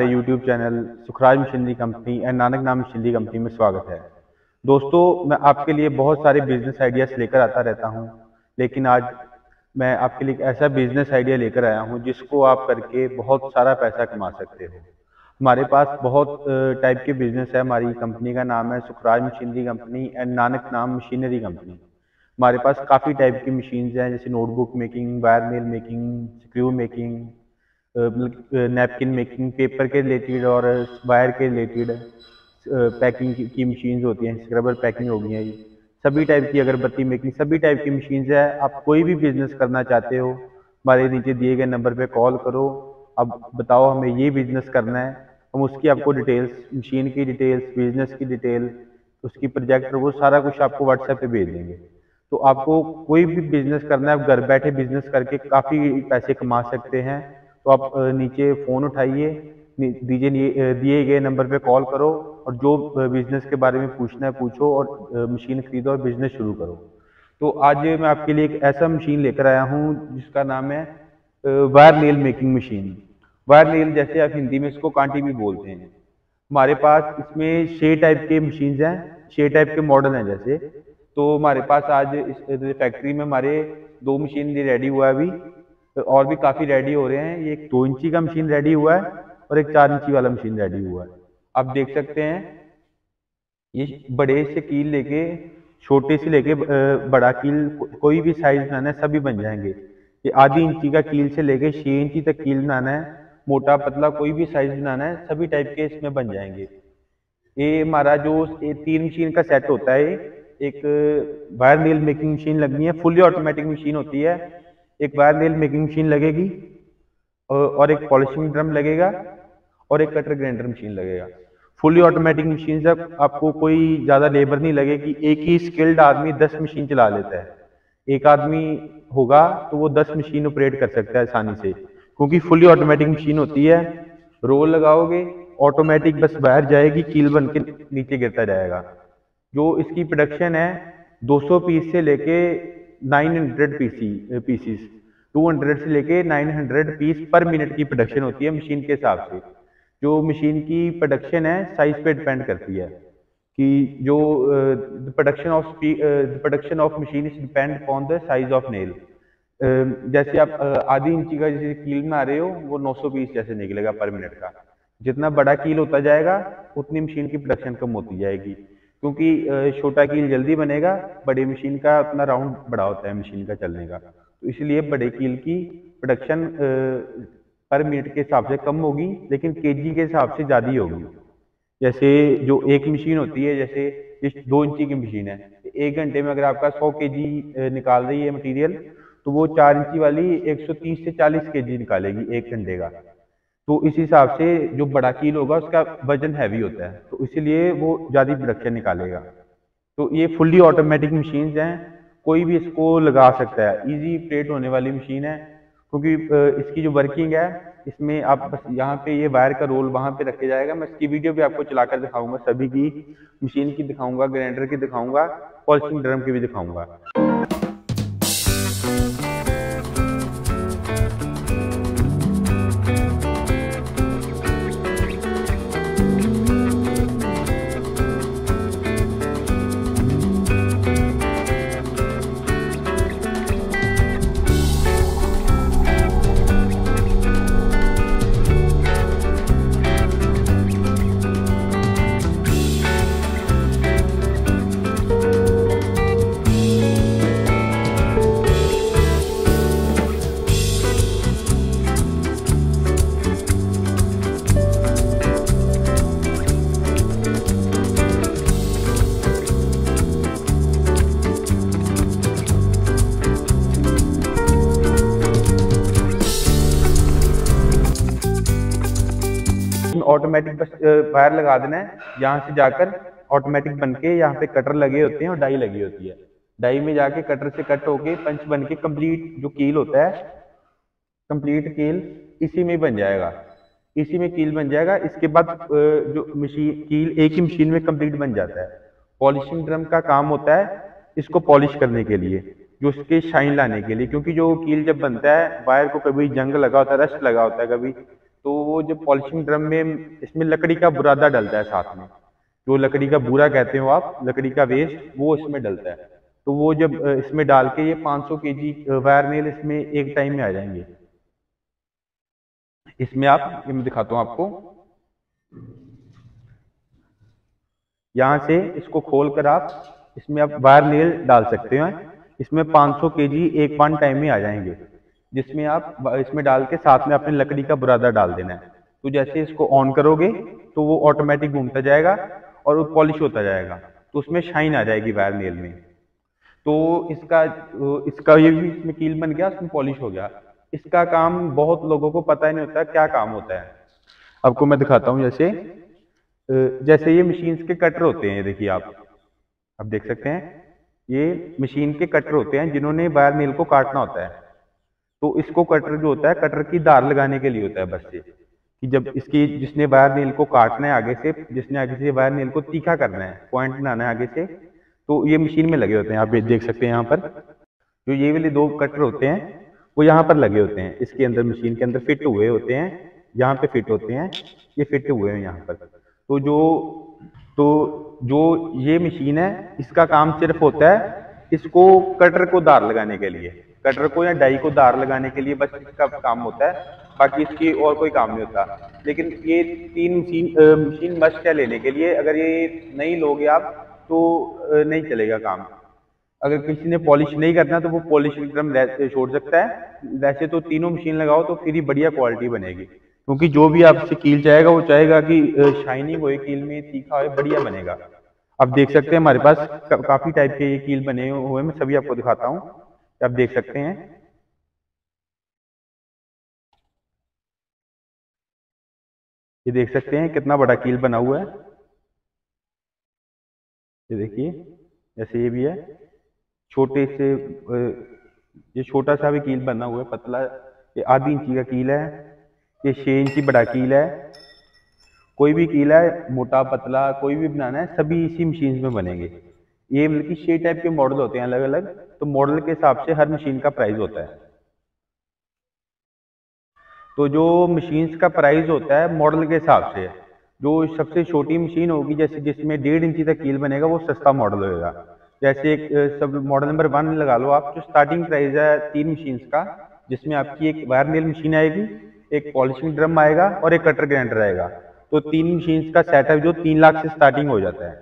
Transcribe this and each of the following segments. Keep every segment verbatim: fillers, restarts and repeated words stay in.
हमारे YouTube channel Sukhraj machinery company and Nanak नाम machinery company में स्वागत है। दोस्तों, मैं आपके लिए बहुत सारे बिजनेस आइडियाज लेकर आता रहता हूं, लेकिन आज मैं आपके लिए एक ऐसा बिजनेस आइडिया लेकर आया हूं जिसको आप करके बहुत सारा पैसा कमा सकते हो। हमारे पास बहुत टाइप के बिजनेस है। हमारी कंपनी का नाम है Sukhraj machinery company and Nanak नाम मशीनरी कंपनी। हमारे पास काफ़ी टाइप की मशीन्स हैं, जैसे notebook making, wire nail making, screw making, napkin making, paper के रिलेटेड और वायर के रिलेटेड पैकिंग की, की मशीन्स होती हैं, स्क्रबर पैकिंग हो गई है, सभी टाइप की अगरबत्ती मेकिंग, सभी टाइप की मशीन्स है। आप कोई भी बिजनेस करना चाहते हो, हमारे नीचे दिए गए नंबर पे कॉल करो। अब बताओ हमें ये बिजनेस करना है, हम उसकी आपको डिटेल्स, मशीन की डिटेल्स, बिजनेस की डिटेल, उसकी प्रोजेक्ट, वो सारा कुछ आपको व्हाट्सएप पर भेज देंगे। तो आपको कोई भी बिजनेस करना है, आप घर बैठे बिजनेस करके काफ़ी पैसे कमा सकते हैं। तो आप नीचे फ़ोन उठाइए, दीजिए दिए गए नंबर पे कॉल करो और जो बिज़नेस के बारे में पूछना है पूछो और मशीन खरीदो और बिज़नेस शुरू करो। तो आज मैं आपके लिए एक ऐसा मशीन लेकर आया हूँ जिसका नाम है wire nail making machine. Wire nail, जैसे आप हिंदी में इसको कांटी भी बोलते हैं। हमारे पास इसमें छः टाइप के मशीन्स हैं, छः टाइप के मॉडल हैं। जैसे तो हमारे पास आज इस फैक्ट्री में हमारे दो मशीन रेडी हुआ है, अभी और भी काफ़ी रेडी हो रहे हैं। ये एक दो इंची का मशीन रेडी हुआ है और एक चार इंची वाला मशीन रेडी हुआ है। आप देख सकते हैं, ये बड़े से कील लेके, छोटे से लेके बड़ा कील, कोई भी साइज बनाना है सभी बन जाएंगे। ये आधी इंची का कील से लेके छः इंची तक कील बनाना है, मोटा पतला कोई भी साइज बनाना है सभी टाइप के इसमें बन जाएंगे। ये हमारा जो तीन मशीन का सेट होता है, एक वायर नेल मेकिंग मशीन लगनी है, फुली ऑटोमेटिक मशीन होती है, एक वायर नेल मेकिंग मशीन लगेगी और एक पॉलिशिंग ड्रम लगेगा और एक कटर ग्राइंडर मशीन लगेगा। फुली ऑटोमेटिक मशीन से आपको कोई ज़्यादा लेबर नहीं लगेगी। एक ही स्किल्ड आदमी दस मशीन चला लेता है। एक आदमी होगा तो वो दस मशीन ऑपरेट कर सकता है आसानी से, क्योंकि फुली ऑटोमेटिक मशीन होती है। रोल लगाओगे, ऑटोमेटिक बस बाहर जाएगी, कील बन के नीचे गिरता जाएगा। जो इसकी प्रोडक्शन है दो सौ पीस से लेके नौ सौ पीसी पीसीस दो सौ से लेके नौ सौ पीस पर मिनट की प्रोडक्शन होती है मशीन के हिसाब से। जो मशीन की प्रोडक्शन है साइज पे डिपेंड करती है कि जो production of production of machine is depend upon the size of nail. जैसे आप आधी इंची का जैसे कील में आ रहे हो, वो नौ सौ पीस जैसे निकलेगा पर मिनट का। जितना बड़ा कील होता जाएगा उतनी मशीन की प्रोडक्शन कम होती जाएगी, क्योंकि छोटा कील जल्दी बनेगा, बड़ी मशीन का अपना राउंड बड़ा होता है मशीन का चलने का, तो इसलिए बड़े कील की प्रोडक्शन पर मिनट के हिसाब से कम होगी, लेकिन केजी के हिसाब से ज़्यादा होगी। जैसे जो एक मशीन होती है, जैसे इस दो इंची की मशीन है, एक घंटे में अगर आपका सौ केजी निकाल रही है मटेरियल, तो वो चार इंची वाली एक सौ तीस से चालीस केजी निकालेगी एक घंटे का। तो इस हिसाब से जो बड़ा कील होगा उसका वजन हैवी होता है, तो इसलिए वो ज़्यादा प्रोडक्शन निकालेगा। तो ये फुल्ली ऑटोमेटिक मशीन्स हैं, कोई भी इसको लगा सकता है। इजी ऑपरेट होने वाली मशीन है, क्योंकि इसकी जो वर्किंग है, इसमें आप बस यहाँ पे ये वायर का रोल वहाँ पे रखे जाएगा। मैं इसकी वीडियो भी आपको चला कर दिखाऊँगा, सभी की मशीन की दिखाऊँगा, ग्राइंडर की दिखाऊँगा, पॉलिशिंग ड्रम की भी दिखाऊँगा। ऑटोमेटिक बस वायर लगा देना है, यहाँ से जाकर ऑटोमेटिक बनके यहाँ पे कटर लगे होते हैं और डाई लगी होती है। डाई में जाके कटर से कट होके पंच बनके कंप्लीट जो कील होता है, कंप्लीट कील इसी में बन जाएगा, इसी में कील बन जाएगा। इसके बाद जो मशीन कील एक ही मशीन में कंप्लीट बन जाता है। पॉलिशिंग ड्रम का काम होता है इसको पॉलिश करने के लिए, जो उसके शाइन लाने के लिए, क्योंकि जो कील जब बनता है वायर को कभी जंग लगा होता है, रस्ट लगा होता है, कभी तो वो जो पॉलिशिंग ड्रम में इसमें लकड़ी का बुरादा डलता है, साथ में जो लकड़ी का बुरा कहते हो आप, लकड़ी का वेस्ट, वो इसमें डलता है। तो वो जब इसमें डाल के ये पाँच सौ केजी वायर नेल इसमें एक टाइम में आ जाएंगे। इसमें आप, ये मैं दिखाता हूँ आपको, यहाँ से इसको खोल कर आप इसमें आप वायर नेल डाल सकते हैं। इसमें पाँच सौ केजी एक वन टाइम में आ जाएंगे, जिसमें आप इसमें डाल के साथ में अपने लकड़ी का बुरादा डाल देना है। तो जैसे इसको ऑन करोगे तो वो ऑटोमेटिक घूमता जाएगा और वो पॉलिश होता जाएगा, तो उसमें शाइन आ जाएगी वायर नेल में। तो इसका इसका ये भी इसमें कील बन गया, उसमें पॉलिश हो गया। इसका काम बहुत लोगों को पता ही नहीं होता क्या काम होता है। आपको मैं दिखाता हूँ, जैसे जैसे ये मशीन्स के कटर होते हैं, ये देखिए आप आप देख सकते हैं, ये मशीन के कटर होते हैं जिन्होंने वायर नेल को काटना होता है। तो इसको कटर जो होता है, कटर की धार लगाने के लिए होता है बस ये, कि जब इसकी जिसने वायर नेल को काटना है आगे से, जिसने आगे से वायर नेल को तीखा करना है, पॉइंट बनाना है आगे से, तो ये मशीन में लगे होते हैं। आप देख सकते हैं यहाँ पर जो ये वाले दो कटर होते हैं वो यहाँ पर लगे होते हैं, इसके अंदर मशीन के अंदर फिट हुए होते हैं, यहाँ पे फिट होते हैं, ये फिट हुए हैं यहाँ पर। तो जो तो जो ये मशीन है, इसका काम सिर्फ होता है इसको कटर को धार लगाने के लिए, कटर को या डाई को धार लगाने के लिए बस इसका काम होता है, बाकी इसकी और कोई काम नहीं होता। लेकिन ये तीन मशीन मशीन मस्ट है लेने के लिए, अगर ये नहीं लोगे आप तो नहीं चलेगा काम। अगर किसी ने पॉलिश नहीं करना तो वो पॉलिश ड्रम छोड़ सकता है, वैसे तो तीनों मशीन लगाओ तो फिर ही बढ़िया क्वालिटी बनेगी, क्योंकि जो भी आपसे कील चाहेगा वो चाहेगा कि शाइनिंग होए, कील में तीखा होए, बढ़िया बनेगा। आप देख सकते हैं हमारे पास का, काफी टाइप के ये कील बने हुए, मैं सभी आपको दिखाता हूँ, आप देख सकते हैं। ये देख सकते हैं कितना बड़ा कील बना हुआ है, ये देखिए, जैसे ये भी है छोटे से, ये छोटा सा भी कील बना हुआ है, पतला, ये आधी इंची का कील है, ये छः इंची बड़ा कील है। कोई भी कील है, मोटा पतला कोई भी बनाना है, सभी इसी मशीन में बनेंगे। ये बल्कि छः टाइप के मॉडल होते हैं अलग अलग, तो मॉडल के हिसाब से हर मशीन का प्राइस होता है। तो जो मशीन्स का प्राइस होता है मॉडल के हिसाब से, जो सबसे छोटी मशीन होगी जैसे जिसमें डेढ़ इंची तक कील बनेगा वो सस्ता मॉडल होगा। जैसे एक सब मॉडल नंबर वन लगा लो आप, जो स्टार्टिंग प्राइस है तीन मशीन्स का, जिसमें आपकी एक वायर नेल मशीन आएगी, एक पॉलिशिंग ड्रम आएगा और एक कटर ग्राइंडर आएगा। तो तीन मशीन्स का सेटअप जो तीन लाख से स्टार्टिंग हो जाता है,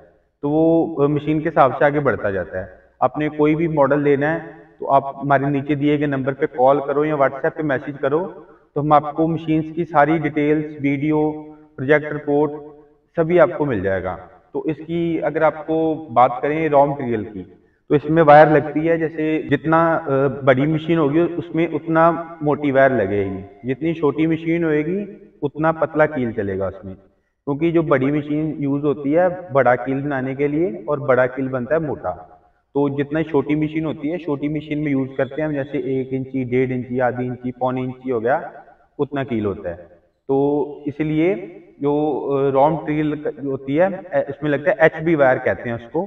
तो वो मशीन के हिसाब से आगे बढ़ता जाता है। आपने कोई भी मॉडल लेना है तो आप हमारे नीचे दिए गए नंबर पे कॉल करो या व्हाट्सएप पे मैसेज करो, तो हम आपको मशीन्स की सारी डिटेल्स, वीडियो, प्रोजेक्ट रिपोर्ट सभी आपको मिल जाएगा। तो इसकी अगर आपको बात करें रॉ मटेरियल की, तो इसमें वायर लगती है, जैसे जितना बड़ी मशीन होगी उसमें उतना मोटी वायर लगेगी, जितनी छोटी मशीन होगी उतना पतला कील चलेगा उसमें, क्योंकि जो बड़ी मशीन यूज होती है बड़ा कील बनाने के लिए और बड़ा कील बनता है मोटा। तो जितना छोटी मशीन होती है, छोटी मशीन में यूज करते हैं हम, जैसे एक इंची, डेढ़ इंची, आधी इंची, पौनी इंची हो गया, उतना कील होता है। तो इसलिए जो रॉ मटेरियल होती है इसमें लगता है, एच बी वायर कहते हैं उसको,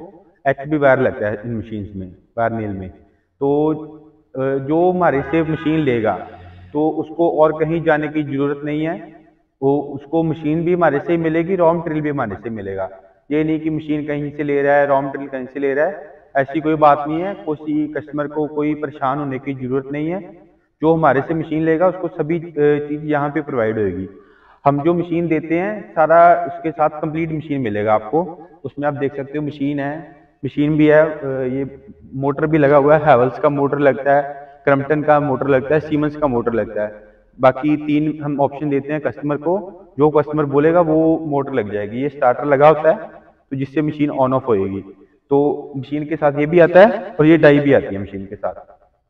एच बी वायर लगता है इन मशीन्स में, वायर नेल में। तो जो हमारे से मशीन लेगा तो उसको और कहीं जाने की जरूरत नहीं है, वो उसको मशीन भी हमारे से ही मिलेगी, रॉ मटेरियल भी हमारे से मिलेगा। ये नहीं कि मशीन कहीं से ले रहा है, रॉ मटेरियल कहीं से ले रहा है, ऐसी कोई बात नहीं है। कोई कस्टमर को कोई परेशान होने की जरूरत नहीं है, जो हमारे से मशीन लेगा उसको सभी चीज़ यहाँ पे प्रोवाइड होगी। हम जो मशीन देते हैं सारा उसके साथ कंप्लीट मशीन मिलेगा आपको। उसमें आप देख सकते हो मशीन है, मशीन भी है, ये मोटर भी लगा हुआ है, हैवल्स का मोटर लगता है, क्रम्पटन का मोटर लगता है, सीमेंस का मोटर लगता है। बाकी तीन हम ऑप्शन देते हैं कस्टमर को, जो कस्टमर बोलेगा वो मोटर लग जाएगी। ये स्टार्टर लगा होता है तो जिससे मशीन ऑन ऑफ होएगी। तो मशीन के साथ ये भी आता है और ये डाई भी आती है मशीन के साथ।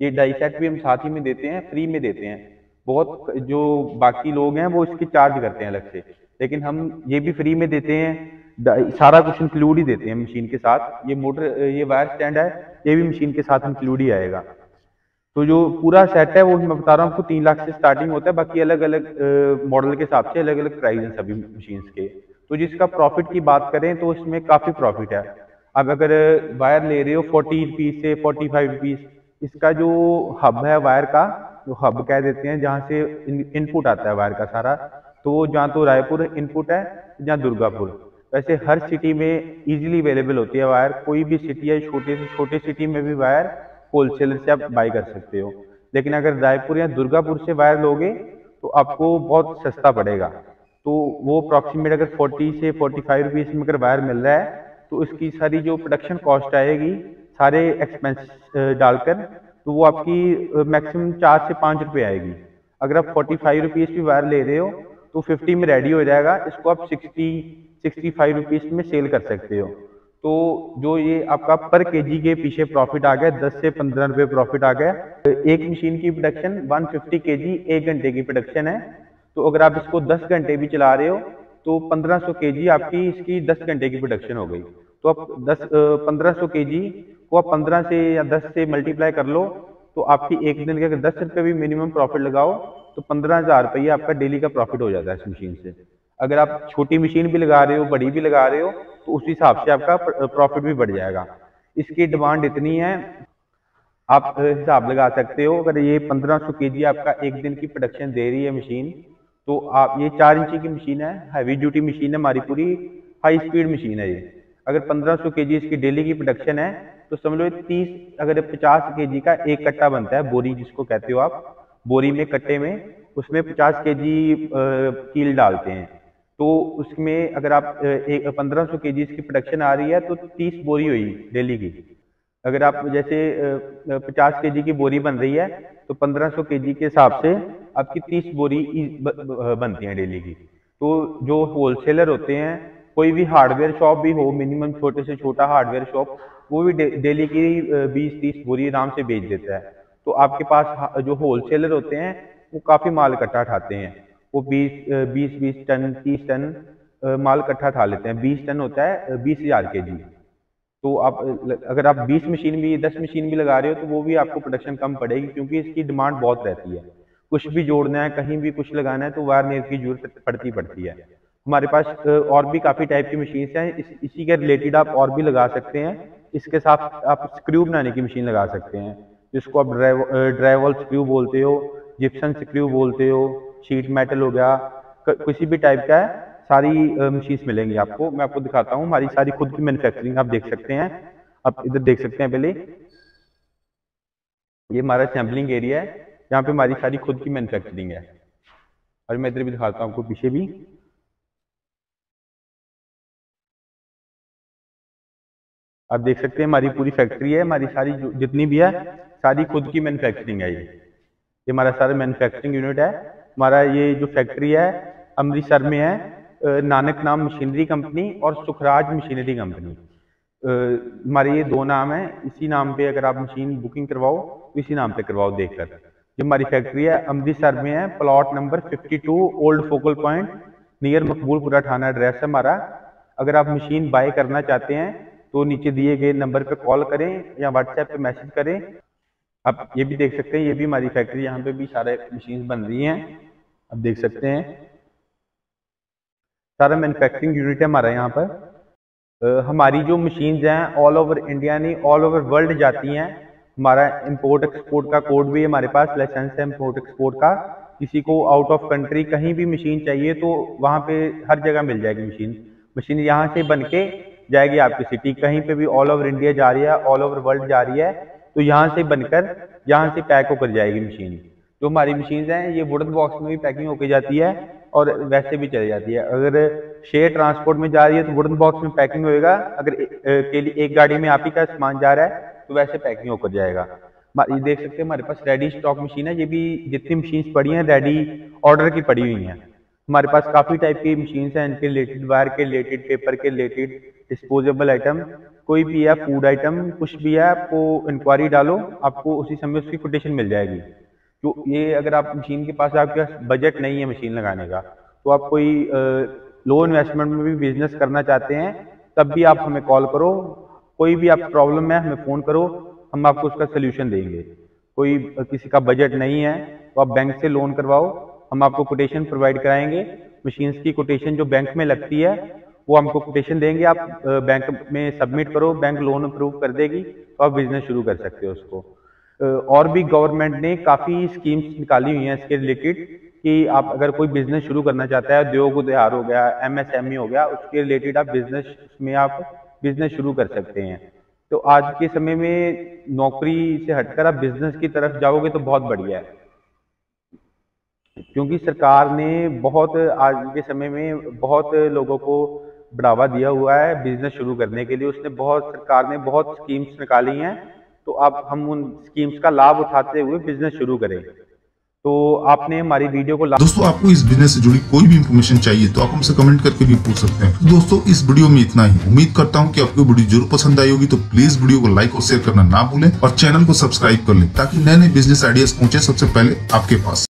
ये डाई सेट भी हम साथ ही में देते हैं, फ्री में देते हैं। बहुत जो बाकी लोग हैं वो इसके चार्ज करते हैं अलग से, लेकिन हम ये भी फ्री में देते हैं, सारा कुछ इंक्लूड ही देते हैं मशीन के साथ। ये मोटर, ये वायर स्टैंड है, ये भी मशीन के साथ इंक्लूड ही आएगा। तो जो पूरा सेट है वो मैं बता रहा हूँ आपको, तीन लाख से स्टार्टिंग होता है, बाकी अलग अलग मॉडल के हिसाब से अलग अलग प्राइस हैं सभी मशीन्स के। तो जिसका प्रॉफिट की बात करें तो इसमें काफ़ी प्रॉफिट है। अब अगर वायर ले रहे हो फोर्टी रुपीज़ से फोर्टी फाइव रुपीज़, इसका जो हब है वायर का, जो हब कह देते हैं, जहाँ से इनपुट आता है वायर का सारा, तो वो जहाँ तो रायपुर इनपुट है जहाँ दुर्गापुर। वैसे हर सिटी में इजीली अवेलेबल होती है वायर, कोई भी सिटी है, छोटे से छोटे सिटी में भी वायर होलसेलर से आप बाई कर सकते हो। लेकिन अगर रायपुर या दुर्गापुर से वायर लोगे तो आपको बहुत सस्ता पड़ेगा। तो वो अप्रॉक्सीमेट अगर चालीस से पैंतालीस रुपीस में अगर वायर मिल रहा है तो इसकी सारी जो प्रोडक्शन कॉस्ट आएगी सारे एक्सपेंस डालकर तो वो आपकी मैक्सिमम चार से पाँच रुपये आएगी। अगर आप पैंतालीस रुपीस की वायर ले रहे हो तो पचास में रेडी हो जाएगा, इसको आप साठ पैंसठ रुपीस में सेल कर सकते हो। तो जो ये आपका पर केजी के पीछे प्रॉफिट आ गया, दस से पंद्रह रुपये प्रॉफिट आ गया। एक मशीन की प्रोडक्शन एक सौ पचास केजी एक घंटे की प्रोडक्शन है, तो अगर आप इसको दस घंटे भी चला रहे हो तो पंद्रह सौ केजी आपकी इसकी दस घंटे की प्रोडक्शन हो गई। तो आप दस पंद्रह सौ केजी को आप पंद्रह से या दस से मल्टीप्लाई कर लो तो आपकी एक दिन के अगर दस रुपये भी मिनिमम प्रॉफिट लगाओ तो पंद्रह हज़ार रुपये आपका डेली का प्रॉफिट हो जाता है इस मशीन से। अगर आप छोटी मशीन भी लगा रहे हो, बड़ी भी लगा रहे हो, तो उसी हिसाब से आपका प्रॉफिट भी बढ़ जाएगा। इसकी डिमांड इतनी है, आप हिसाब लगा सकते हो। अगर ये पंद्रह सौ केजी आपका एक दिन की प्रोडक्शन दे रही है मशीन, तो आप ये चार इंची की मशीन है, हैवी ड्यूटी मशीन है हमारी, पूरी हाई स्पीड मशीन है ये। अगर पंद्रह सौ केजी इसकी डेली की प्रोडक्शन है तो समझ लो ये तीस अगर पचास केजी का एक कट्टा बनता है, बोरी जिसको कहते हो आप, बोरी में कट्टे में उसमें पचास केजी कील डालते हैं। तो उसमें अगर आप एक पंद्रह सौ के जी इसकी प्रोडक्शन आ रही है तो तीस बोरी हुई डेली की। अगर आप जैसे पचास के जी की बोरी बन रही है तो पंद्रह सौ के जी के हिसाब से आपकी तीस बोरी बनती हैं डेली की। तो जो होलसेलर होते हैं, कोई भी हार्डवेयर शॉप भी हो, मिनिमम छोटे से छोटा हार्डवेयर शॉप, वो भी डेली की बीस तीस बोरी आराम से बेच देता है। तो आपके पास जो होलसेलर होते हैं वो काफ़ी माल इकट्ठा उठाते हैं, वो बीस बीस टन तीस टन माल इकट्ठा उठा लेते हैं। बीस टन होता है बीस हज़ार के जी। तो आप अगर आप बीस मशीन भी दस मशीन भी लगा रहे हो तो वो भी आपको प्रोडक्शन कम पड़ेगी, क्योंकि इसकी डिमांड बहुत रहती है। कुछ भी जोड़ना है, कहीं भी कुछ लगाना है तो वायर नेट की जरूरत पड़ती पड़ती है। हमारे पास और भी काफ़ी टाइप की मशीन्स हैं, इस, इसी के रिलेटेड आप और भी लगा सकते हैं। इसके साथ आप स्क्रू बनाने की मशीन लगा सकते हैं, जिसको आप ड्राइव ड्राइवल स्क्रू बोलते हो, जिप्सन स्क्रू बोलते हो, शीट मेटल हो गया, किसी भी टाइप का है, सारी मशीन्स मिलेंगी आपको। मैं आपको दिखाता हूँ हमारी सारी खुद की मैन्युफैक्चरिंग, आप देख सकते हैं, आप इधर देख सकते हैं। पहले ये हमारा सैम्पलिंग एरिया है, यहाँ पे हमारी सारी खुद की मैन्युफैक्चरिंग है। और मैं इधर भी दिखाता हूँ आपको पीछे भी। आप देख सकते हैं हमारी पूरी फैक्ट्री है, हमारी सारी जितनी भी है सारी खुद की मैन्युफैक्चरिंग है। ये ये हमारा सारा मैन्युफैक्चरिंग यूनिट है। हमारा ये जो फैक्ट्री है अमृतसर में है, नानक नाम मशीनरी कंपनी और सुखराज मशीनरी कंपनी, हमारे ये दो नाम है। इसी नाम पे अगर आप मशीन बुकिंग करवाओ तो इसी नाम पे करवाओ देखकर। जो हमारी फैक्ट्री है अमृतसर में है, प्लॉट नंबर बावन old focal point near Maqboolpura थाना एड्रेस है हमारा। अगर आप मशीन बाय करना चाहते हैं तो नीचे दिए गए नंबर पर कॉल करें या व्हाट्सएप पर मैसेज करें। आप ये भी देख सकते हैं, ये भी हमारी फैक्ट्री, यहाँ पे भी सारे मशीन बन रही हैं, आप देख सकते हैं। सारा मैन्युफैक्चरिंग यूनिट है हमारा यहाँ पर। आ, हमारी जो मशीन्स हैं ऑल ओवर इंडिया नहीं, ऑल ओवर वर्ल्ड जाती हैं। हमारा इंपोर्ट एक्सपोर्ट का कोड भी हमारे पास, लाइसेंस है इम्पोर्ट एक्सपोर्ट का। किसी को आउट ऑफ कंट्री कहीं भी मशीन चाहिए तो वहाँ पे हर जगह मिल जाएगी मशीन। मशीन यहाँ से बन के जाएगी आपकी सिटी, कहीं पर भी ऑल ओवर इंडिया जा रही है, ऑल ओवर वर्ल्ड जा रही है, तो यहाँ से बनकर यहाँ से पैक होकर जाएगी मशीन। जो हमारी मशीन्स हैं ये वुडन बॉक्स में भी पैकिंग होकर जाती है और वैसे भी चली जाती है। अगर शेयर ट्रांसपोर्ट में जा रही है तो वुडन बॉक्स में पैकिंग होएगा, अगर के लिए एक गाड़ी में आप ही का सामान जा रहा है तो वैसे पैकिंग होकर जाएगा। ये देख सकते हैं हमारे पास रेडी स्टॉक मशीन है। ये भी जितनी मशीन्स पड़ी हैं रेडी ऑर्डर की पड़ी हुई हैं हमारे पास। काफ़ी टाइप की मशीन्स हैं, इनके रिलेटेड, वायर के रिलेटेड, पेपर के रिलेटेड, डिस्पोजेबल आइटम, कोई भी है, फूड आइटम, कुछ भी है, आपको इंक्वायरी डालो, आपको उसी समय उसकी कोटेशन मिल जाएगी। तो ये अगर आप मशीन के पास आपके पास बजट नहीं है मशीन लगाने का, तो आप कोई लो इन्वेस्टमेंट में भी बिजनेस करना चाहते हैं तब भी आप हमें कॉल करो। कोई भी आप प्रॉब्लम है हमें फ़ोन करो, हम आपको उसका सोल्यूशन देंगे। कोई किसी का बजट नहीं है तो आप बैंक से लोन करवाओ, हम आपको कोटेशन प्रोवाइड कराएंगे। मशीन्स की कोटेशन जो बैंक में लगती है वो हमको कोटेशन देंगे, आप बैंक में सबमिट करो, बैंक लोन अप्रूव कर देगी तो आप बिजनेस शुरू कर सकते हो उसको। और भी गवर्नमेंट ने काफ़ी स्कीम्स निकाली हुई हैं इसके रिलेटेड, कि आप अगर कोई बिजनेस शुरू करना चाहता है, उद्योग उद्यार हो गया, एमएसएमई हो गया, उसके रिलेटेड आप बिजनेस में आप बिजनेस शुरू कर सकते हैं। तो आज के समय में नौकरी से हटकर आप बिजनेस की तरफ जाओगे तो बहुत बढ़िया है, क्योंकि सरकार ने बहुत आज के समय में बहुत लोगों को बढ़ावा दिया हुआ है बिजनेस शुरू करने के लिए। उसने बहुत सरकार ने बहुत स्कीम्स निकाली हैं, तो आप हम उन स्कीम्स का लाभ उठाते हुए बिजनेस शुरू करें। तो आपने हमारी वीडियो को दोस्तों, आपको इस बिजनेस से जुड़ी कोई भी इन्फॉर्मेशन चाहिए तो आप हमसे कमेंट करके भी पूछ सकते हैं। दोस्तों, इस वीडियो में इतना ही। उम्मीद करता हूं कि आपको वीडियो जरूर पसंद आई होगी, तो प्लीज वीडियो को लाइक और शेयर करना ना भूलें और चैनल को सब्सक्राइब कर लें ताकि नए नए बिजनेस आइडियाज पहुंचे सबसे पहले आपके पास।